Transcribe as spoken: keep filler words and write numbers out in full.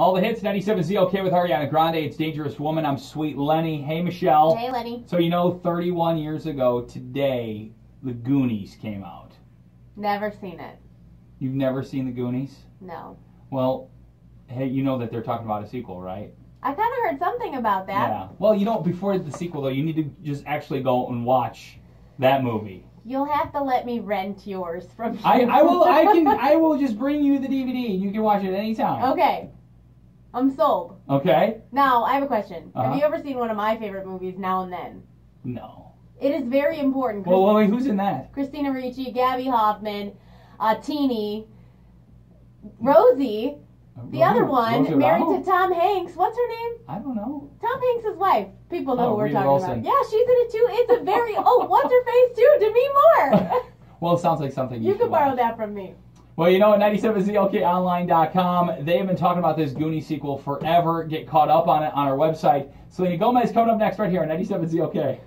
All the hits, ninety-seven Z O K with Ariana Grande. It's Dangerous Woman. I'm Sweet Lenny. Hey, Michelle. Hey, Lenny. So, you know, thirty-one years ago today, The Goonies came out. Never seen it. You've never seen The Goonies? No. Well, hey, you know that they're talking about a sequel, right? I kind of heard something about that. Yeah. Well, you know, before the sequel, though, you need to just actually go and watch that movie. You'll have to let me rent yours from you. I, I will. I can. I will just bring you the D V D. And you can watch it anytime. Okay. I'm sold. Okay. Now, I have a question. Uh-huh. Have you ever seen one of my favorite movies, Now and Then? No. It is very important. Well, well, wait, who's in that? Christina Ricci, Gabby Hoffman, uh, Teenie, Rosie, uh, the Rosie, other one, Rosie married Rao? to Tom Hanks. What's her name? I don't know. Tom Hanks' wife. People know oh, who we're Reed talking Wilson. about. Yeah, she's in it too. It's a very, oh, what's her face too? Demi Moore. Well, it sounds like something you, you can borrow watch. that from me. Well, you know, at ninety-seven Z O K online dot com, they've been talking about this Goonie sequel forever. Get caught up on it on our website. Selena Gomez coming up next right here on ninety-seven Z O K.